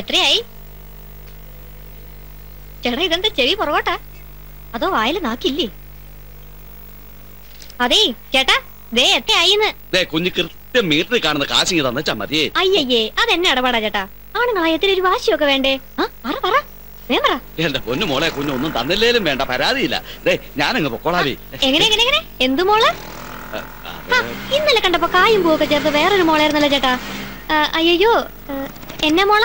എത്രയായി ചേട്ടാ? ഇതെന്താ ചെവി പൊറോട്ടാ? അതോ വായിൽ നാക്കില്ലേ? അതേ ചേട്ടാ, ദേ എത്രയായിന്ന്. കുഞ്ഞു കൃത്യം മീറ്ററിൽ കാണുന്ന കാശിങ് തന്നച്ചാ മതിയേ. അയ്യേ, അതെന്നെ ഇടപാടാ ചേട്ടാ. ആണ് നായത്തിന് ഒരു വാശിയൊക്കെ വേണ്ടേ? എന്റെ പൊന്നു മോളെ, കുഞ്ഞൊന്നും തന്നില്ലേലും വേണ്ട, പരാതിയില്ല. ഞാനങ്ങ് പൊക്കോളാവേ. എങ്ങനെ എന്തു മോള്? ഇന്നലെ കണ്ടപ്പോ കായും പൂവൊക്കെ ചേർത്ത് വേറൊരു മോളായിരുന്നല്ലോ ചേട്ടാ. അയ്യോ, എന്നെ മോള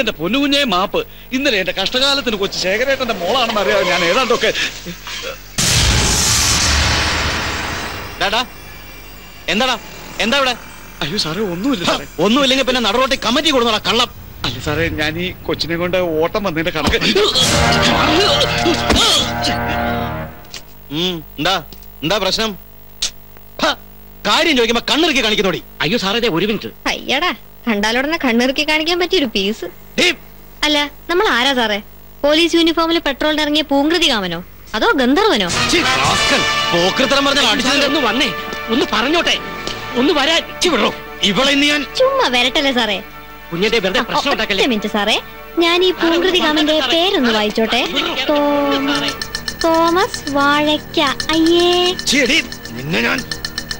എന്റെ പൊന്നുകുഞ്ഞേ മാപ്പ്. ഇന്നലെ എന്റെ കഷ്ടകാലത്തിന് കൊച്ചു ശേഖരേട്ടന്റെ മോളാണെന്ന് അറിയാമോ ഞാൻ ഏതാണ്ടൊക്കെ. എന്താടാ എന്താ ഇവിടെ? അയ്യോ സാറേ, ഒന്നുമില്ല സാറേ. ഒന്നുമില്ലെങ്കിൽ പിന്നെ നടറോട്ടി കമ്മിറ്റി കൊടുന്നടാ കള്ളം. അല്ല സാറേ, ഞാൻ ഈ കൊച്ചിനെ കൊണ്ട് ഓട്ടം വന്നതിന്റെ കണക്ക്. എന്താ പ്രശ്നം? കാര്യം ചോദിക്കുമ്പോ കണ്ണിറുക്കി കാണിക്കുന്നോടി. അയ്യോ സാറേ ഒരു മിനിറ്റ്. അയ്യടാ, കണ്ടാലോടനെ കണ്ണിറുക്കി കാണിക്കാൻ പറ്റിയൊരു പീസ്. അല്ല, നമ്മൾ ആരാ സാറേ? പോലീസ് യൂണിഫോമിൽ പെട്രോളിന് ഇറങ്ങിയ പൂങ്കൃതി കാമനോ അതോ ഗന്ധർവനോ? വന്നേ ഒന്ന് പറഞ്ഞോട്ടെ, ഒന്ന് വരാ. ചുമ്മാ വരട്ടല്ലേ സാറേ. മിനിറ്റ് സാറേ, ഞാൻ ഈ പൂങ്കൃതി കാമന്റെ പേരൊന്ന് വായിച്ചോട്ടെ. തോമസ് വാഴക്ക. അയ്യേ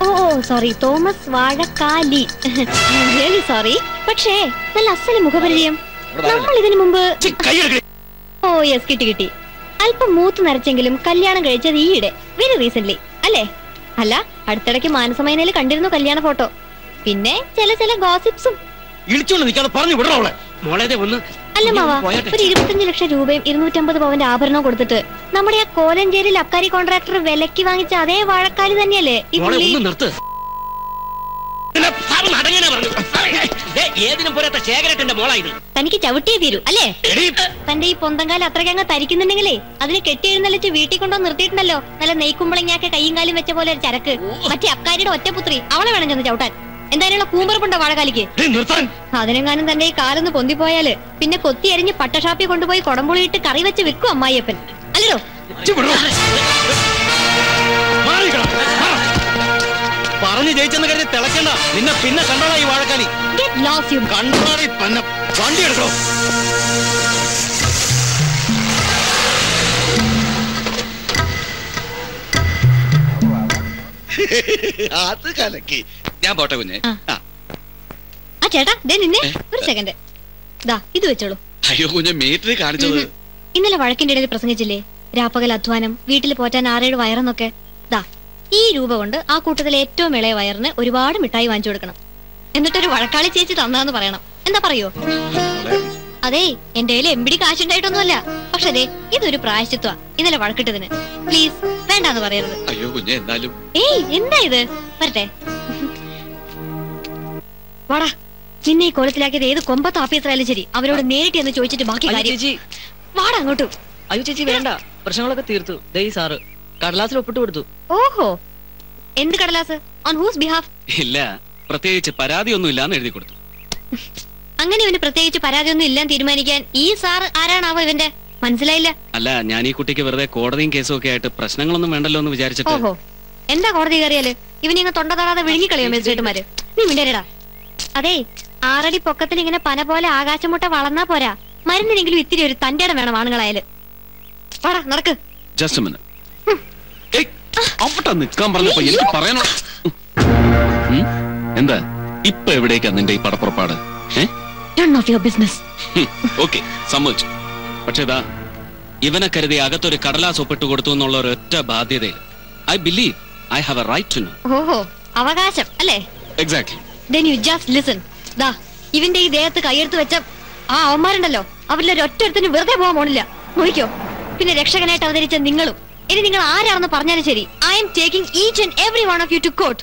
ഓ സോറി, തോമസ് വാഴക്കാലി. സോറി, പക്ഷേ നല്ല അസല് മുഖപരിചയം. നമ്മൾ ഇതിനു മുമ്പ് ഓ യെസ് കിട്ടി. അല്പം മൂത്ത് നരച്ചെങ്കിലും കല്യാണം കഴിച്ചത് ഈയിടെ, വെരി റീസെന്റ്ലി അല്ലേ? അല്ല, അടുത്തിടയ്ക്ക് മാനസമയനയിൽ കണ്ടിരുന്നു കല്യാണ ഫോട്ടോ. പിന്നെ ചില ചില ഗോസിപ്സും. അല്ല മാവാ, ഒരു 25 ലക്ഷം രൂപയും 250 പവന്റെ ആഭരണവും കൊടുത്തിട്ട് നമ്മുടെ ആ കോലഞ്ചേരിയിൽ അബ്കാരി കോൺട്രാക്ടർ വിലക്ക് വാങ്ങിച്ച അതേ വാഴക്കാലി തന്നെയല്ലേ? തനിക്ക് ചവിട്ടിയേ തീരൂ അല്ലേ? തന്റെ ഈ പൊന്തങ്കാലം അത്രയ്ക്കങ്ങ് തരിക്കുന്നുണ്ടെങ്കിലേ അതിന് കെട്ടിയെഴുന്നള്ളിച്ച് വീട്ടിൽ കൊണ്ടോ നിർത്തിയിട്ടുണ്ടല്ലോ നല്ല നെയ്ക്കുമ്പളങ്ങാക്കെ കയ്യും കാലും വെച്ച പോലെ ഒരു ചരക്ക്. മറ്റേ അബ്കാരിയുടെ ഒറ്റപുത്രി, അവളെ വേണം ചെന്ന് ചവിട്ടാൻ. എന്തായാലും കൂമ്പറപ്പുണ്ടോ വാഴക്കാലിക്ക്? അതിനെങ്ങാനും തന്നെ ഈ കാലൊന്ന് പൊന്തിപ്പോയാല് പിന്നെ കൊത്തി അരിഞ്ഞ് പട്ടഷാപ്പി കൊണ്ടുപോയി കൊടംപുളിയിട്ട് കറി വെച്ച് വിൽക്കും അമ്മായിയപ്പൻ. അല്ലോ പറഞ്ഞു ജയിച്ചെന്ന് കരുതി തിളക്കണ്ട, നിന്നെ പിന്നെ കണ്ടോളാം ഈ വാഴക്കാലി. വണ്ടി എടുക്കണോ? അത് കലക്കി. ഞാൻ പോട്ടെ കുഞ്ഞെ. ആ ചേട്ടാ നിന്നെ ഒരു സെക്കൻഡ് ഇത് വെച്ചോളൂ. അയ്യോ കുഞ്ഞെ, മീറ്ററിൽ കാണിച്ചത് ഇന്നലെ വഴക്കിന്റെ ഇടയിൽ പ്രസംഗിച്ചില്ലേ, രാപ്പകൽ അധ്വാനം, വീട്ടിൽ പോറ്റാൻ 6-7 വയറെന്നൊക്കെ. ഈ രൂപ കൊണ്ട് ആ കൂട്ടത്തിലെ ഏറ്റവും ഇളയ വയറിന് ഒരുപാട് മിഠായി വാങ്ങിച്ചു കൊടുക്കണം, എന്നിട്ടൊരു വഴക്കാളി ചേച്ചി തന്നാന്ന് പറയണം. എന്താ പറയോ? അതേ, എന്റെ കയ്യിൽ എമ്പിടി കാശുണ്ടായിട്ടൊന്നുമല്ല, പക്ഷെ അതെ ഇതൊരു പ്രായശ്ചിത്വ ഇന്നലെ വഴക്കിട്ടതിന്. പ്ലീസ് വേണ്ടാന്ന് പറയരുത്. അയ്യോ കുഞ്ഞെ, എന്നാലും ഏയ് എന്താ ഇത്? വരട്ടെ. വാടാ, നിന്നെ ഈ കോലത്തിലാക്കിയത് ഏത് കൊമ്പത്ത് ആഫീസറായാലും ശരി, അവരോട് നേരിട്ട് എന്ന് ചോദിച്ചിട്ട് ബാക്കി കാര്യം. വാടാ അങ്ങോട്ട്. അയ്യോ ചേച്ചി വേണ്ട, പ്രശ്നങ്ങളൊക്കെ തീർത്തു. ദേ സാറ് കടലാസിൽ ഒപ്പിട്ട് കൊടുത്തു. ഓഹോ, എന്ത് കടലാസ്? On whose behalf? ഇല്ല, പ്രത്യേകിച്ച് പരാതി ഒന്നും ഇല്ലാന്ന് എഴുതി കൊടുത്തു. അങ്ങനെ ഇവന് പ്രത്യേകിച്ച് പരാതിയൊന്നും ഇല്ലാന്ന് തീരുമാനിക്കാൻ ഈ സാറ് ആരാണാവോ? ഇവന്റെ മനസ്സിലായില്ല. അല്ല, ഞാൻ ഈ കുട്ടിക്ക് വെറുതെ കോടതിയും കേസും ഒക്കെ ആയിട്ട് പ്രശ്നങ്ങളൊന്നും വേണ്ടല്ലോ എന്ന് വിചാരിച്ചിട്ട്. ഓഹോ, എന്താ കോടതി കയറിയാല് ഇവന് ഇങ്ങനെ തൊണ്ട തൊടാതെ വിഴുങ്ങിക്കളിയോ മെജിസ്ട്രേറ്റുമാര്? നീ മിണ്ടേടാ. അതെ, 6 അടി പൊക്കത്തിന് ഇങ്ങനെ പന പോലെ ആകാശമുട്ട വളർന്നാ പോരാ, മരുന്നിനെങ്കിലും ഇത്തിരി ഒരു തന്റെ വേണം ആണുങ്ങളായാല്. വാടാ നടക്ക്. എന്താ ഇപ്പൊ എവിടേക്കാ നിന്റെ ഈ പടപ്പുറപ്പാട്? പക്ഷേ ഇവനെ കരുതി അകത്തൊരു കടലാസ് ഒപ്പിട്ട് കൊടുത്തു എന്നുള്ള ഒരൊറ്റ ബാധ്യതയിൽ I believe I have a right to know. ഓഹോ, അവകാശം അല്ലേ? Exactly. Then you just listen. ദാ ഇവന്റെ ഈ ദേഹത്ത് കയ്യെടുത്ത് വെച്ച ആ അവന്മാരുണ്ടല്ലോ, അവരിലൊരു ഒറ്റത്തിന് വെറുതെ പോകാൻ പോണില്ല. നോക്കിയോ, പിന്നെ രക്ഷകനായിട്ട് അവതരിച്ച നിങ്ങളും. ഇനി നിങ്ങൾ ആരാണെന്ന് പറഞ്ഞാലും ശരി, I am taking each and every one of you to court.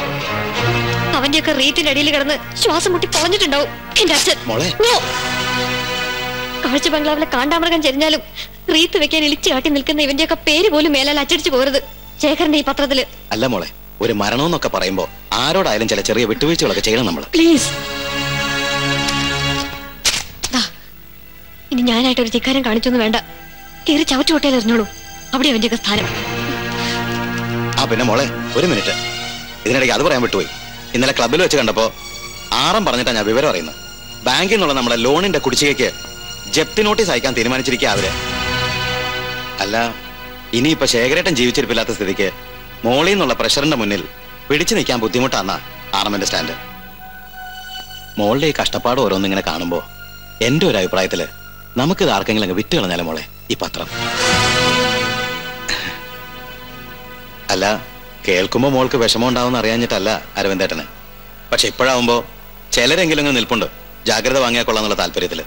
Avenue Rate in Adiligan, she was a multi pointed and out. Can that's it, Mole? No. If you have a car, you can't get a car. You can't get a car. You can't get a car. You can't get a car. Please. I'm going to get a car. I'm going to get a car. I'm going to get a car. I'm going to get a Jepti notice I can't manage the cabin. Allah, Ini Pashagret and Jivichir Pilatus the decay. Molly no la pressure in the Munil. Pidichin camp with Timotana, armament standard. Molly Castapado or running in a carnambo. Endure I pratele. Namaka arcing like a victor and alamole. Ipatra Allah, Kail Kumo Molka Veshamon down Arianatala, Aravendatana. Pacheparambo, Cheller and Gilang and Nilpundo, Jagger the Wanga Colonel Talperitele.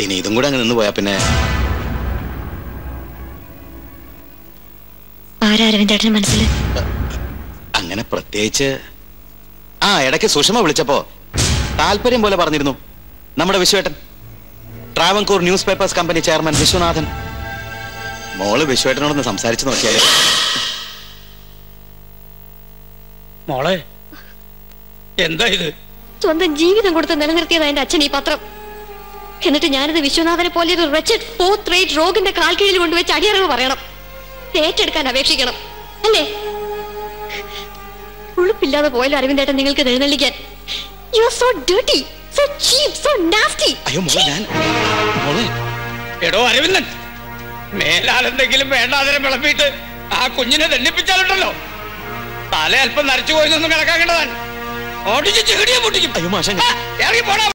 I need them going in the way up in there. I haven't had a manslip. I'm going to protect you. I had a social chapo. I'll put him Bolabarnino. Number of Vishwatan. Travancore Newspapers Company Chairman Vishwanathan. More Vishwatan on the Samsarich no chair. Mole in the Jeevan and go to the Nanaki and Acheni Patra. Can it be the Vishwanathan Poli, the wretched fourth rate rogue in the Kalkil, would which I hear over enough? Dated kind of a chicken. Hello, Pilla, the boiler, even that a niggle can really get. You are so dirty, so cheap, so nasty. Are you more than? You know, I even made out of the Gilman, other people. I couldn't have the Nipitalo. I'll help you. What did you do? You must.